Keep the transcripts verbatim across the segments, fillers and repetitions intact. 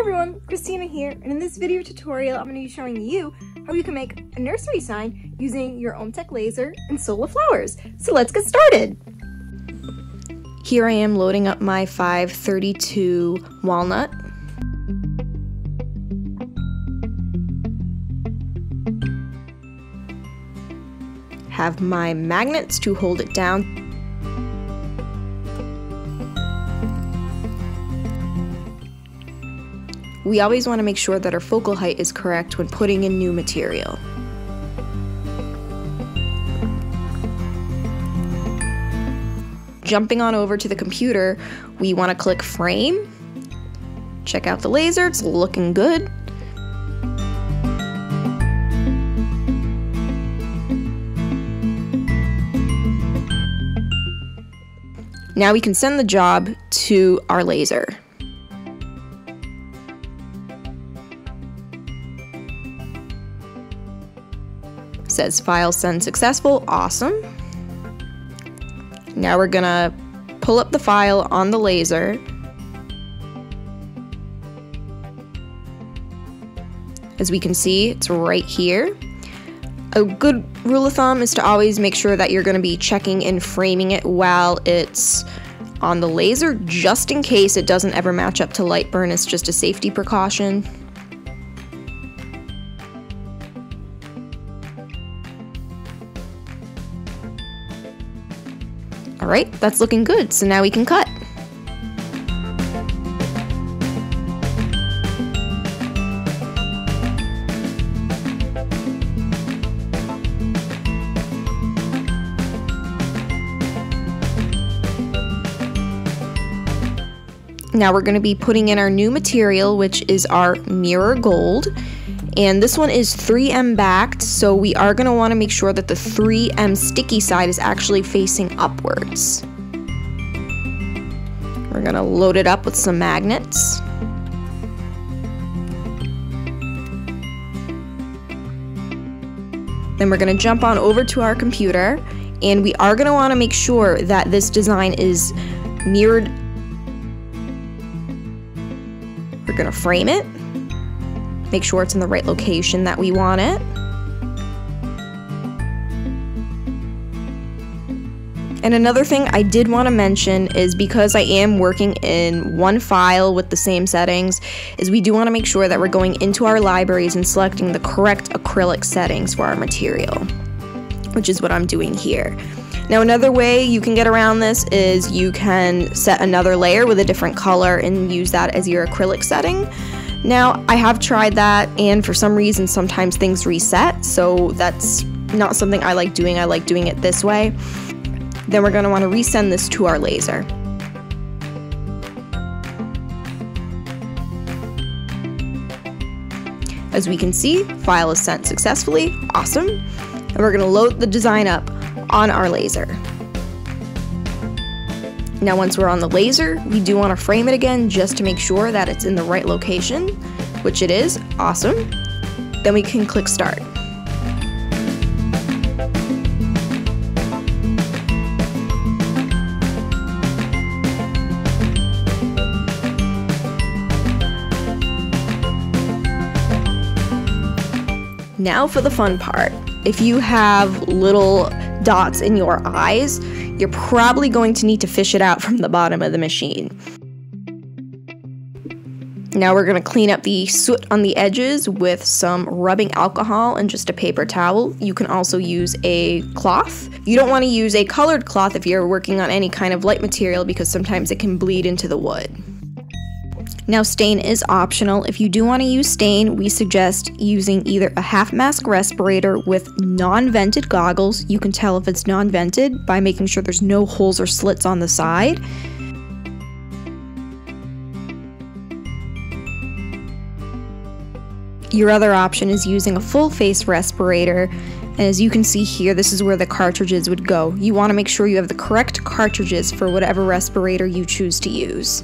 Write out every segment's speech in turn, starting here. everyone, Christina here, and in this video tutorial I'm going to be showing you how you can make a nursery sign using your OMTech laser and sola flowers. So let's get started! Here I am loading up my five thirty-two walnut. Have my magnets to hold it down. We always want to make sure that our focal height is correct when putting in new material. Jumping on over to the computer, we want to click frame. Check out the laser, it's looking good. Now we can send the job to our laser. Says file send successful, awesome. Now we're gonna pull up the file on the laser. As we can see, it's right here. A good rule of thumb is to always make sure that you're gonna be checking and framing it while it's on the laser, just in case it doesn't ever match up to Light Burn. It's just a safety precaution. All right, that's looking good, so now we can cut. Now we're gonna be putting in our new material, which is our mirror gold. And this one is three M backed, so we are gonna wanna make sure that the three M sticky side is actually facing upwards. We're gonna load it up with some magnets. Then we're gonna jump on over to our computer, and we are gonna wanna make sure that this design is mirrored. We're gonna frame it. Make sure it's in the right location that we want it. And another thing I did want to mention is, because I am working in one file with the same settings, is we do want to make sure that we're going into our libraries and selecting the correct acrylic settings for our material, which is what I'm doing here. Now another way you can get around this is you can set another layer with a different color and use that as your acrylic setting. Now, I have tried that, and for some reason sometimes things reset, so that's not something I like doing. I like doing it this way. Then we're going to want to resend this to our laser. As we can see, file is sent successfully, awesome. And we're going to load the design up on our laser. Now once we're on the laser, we do want to frame it again just to make sure that it's in the right location, which it is, awesome. Then we can click start. Now for the fun part. If you have little dots in your eyes, you're probably going to need to fish it out from the bottom of the machine. Now we're going to clean up the soot on the edges with some rubbing alcohol and just a paper towel. You can also use a cloth. You don't want to use a colored cloth if you're working on any kind of light material, because sometimes it can bleed into the wood. Now stain is optional. If you do want to use stain, we suggest using either a half mask respirator with non-vented goggles. You can tell if it's non-vented by making sure there's no holes or slits on the side. Your other option is using a full face respirator. And as you can see here, this is where the cartridges would go. You want to make sure you have the correct cartridges for whatever respirator you choose to use.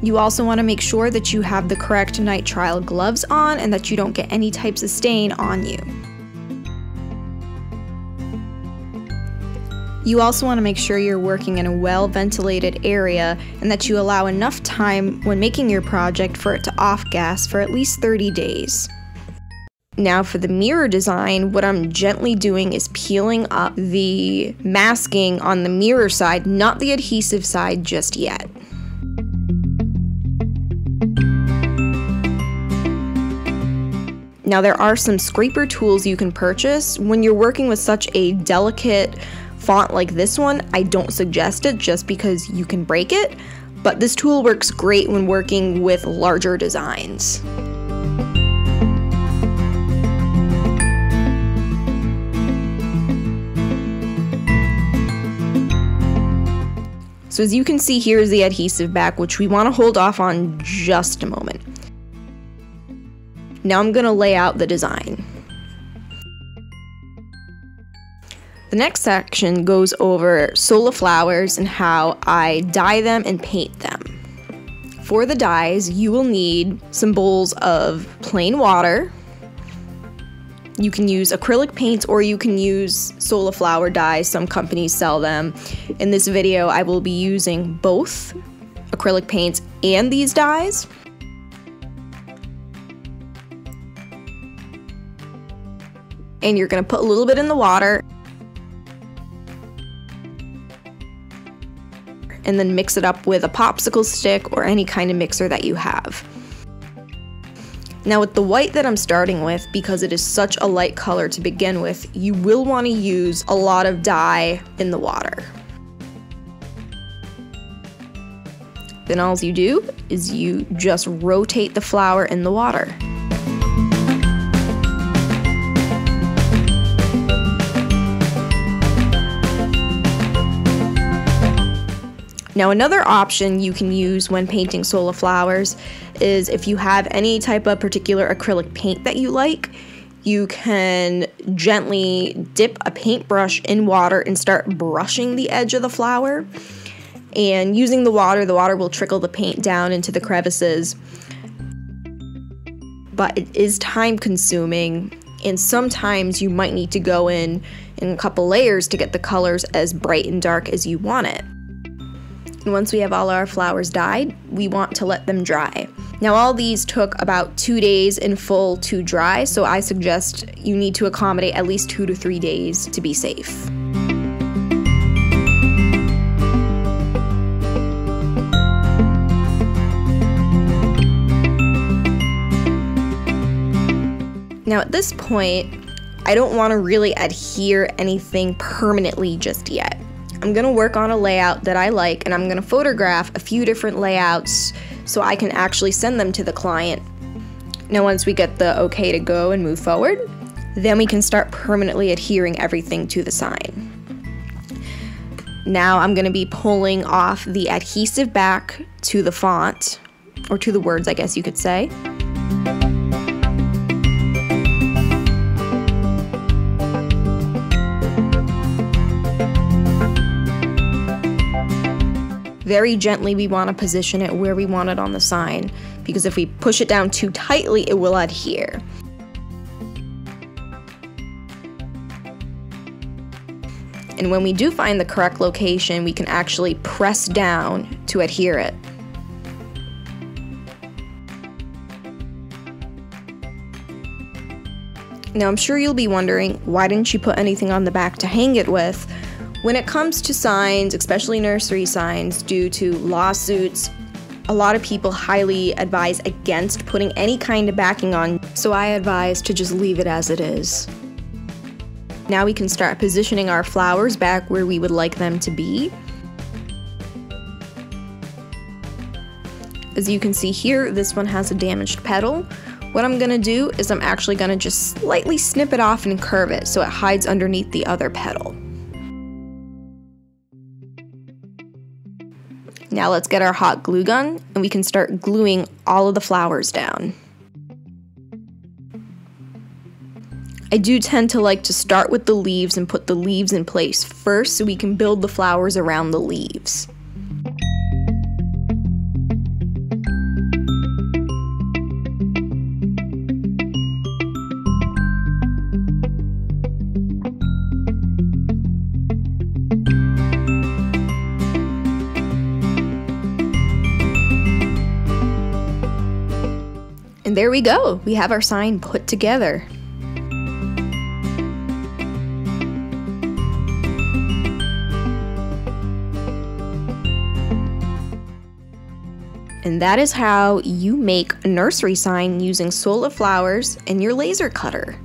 You also want to make sure that you have the correct nitrile gloves on and that you don't get any types of stain on you. You also want to make sure you're working in a well-ventilated area and that you allow enough time when making your project for it to off-gas for at least thirty days. Now for the mirror design, what I'm gently doing is peeling up the masking on the mirror side, not the adhesive side just yet. Now there are some scraper tools you can purchase. When you're working with such a delicate font like this one, I don't suggest it just because you can break it, but this tool works great when working with larger designs. So as you can see, here's the adhesive back, which we want to hold off on just a moment. Now I'm going to lay out the design. The next section goes over sola flowers and how I dye them and paint them. For the dyes, you will need some bowls of plain water. You can use acrylic paints or you can use sola flower dyes. Some companies sell them. In this video, I will be using both acrylic paints and these dyes. And you're going to put a little bit in the water and then mix it up with a popsicle stick or any kind of mixer that you have. Now with the white that I'm starting with, because it is such a light color to begin with, you will want to use a lot of dye in the water. Then all you do is you just rotate the flower in the water. Now another option you can use when painting sola flowers is if you have any type of particular acrylic paint that you like, you can gently dip a paintbrush in water and start brushing the edge of the flower. And using the water, the water will trickle the paint down into the crevices. But it is time consuming, and sometimes you might need to go in in a couple layers to get the colors as bright and dark as you want it. And once we have all our flowers dyed, we want to let them dry. Now all these took about two days in full to dry, so I suggest you need to accommodate at least two to three days to be safe. Now at this point, I don't want to really adhere anything permanently just yet. I'm gonna work on a layout that I like, and I'm gonna photograph a few different layouts so I can actually send them to the client. Now once we get the okay to go and move forward, then we can start permanently adhering everything to the sign. Now I'm gonna be pulling off the adhesive back to the font, or to the words, I guess you could say. Very gently, we want to position it where we want it on the sign, because if we push it down too tightly, it will adhere. And when we do find the correct location, we can actually press down to adhere it. Now, I'm sure you'll be wondering, why didn't you put anything on the back to hang it with? When it comes to signs, especially nursery signs, due to lawsuits, a lot of people highly advise against putting any kind of backing on, so I advise to just leave it as it is. Now we can start positioning our flowers back where we would like them to be. As you can see here, this one has a damaged petal. What I'm gonna do is I'm actually gonna just slightly snip it off and curve it so it hides underneath the other petal. Now let's get our hot glue gun and we can start gluing all of the flowers down. I do tend to like to start with the leaves and put the leaves in place first so we can build the flowers around the leaves. there we go. We have our sign put together. And that is how you make a nursery sign using Sola Flowers and your laser cutter.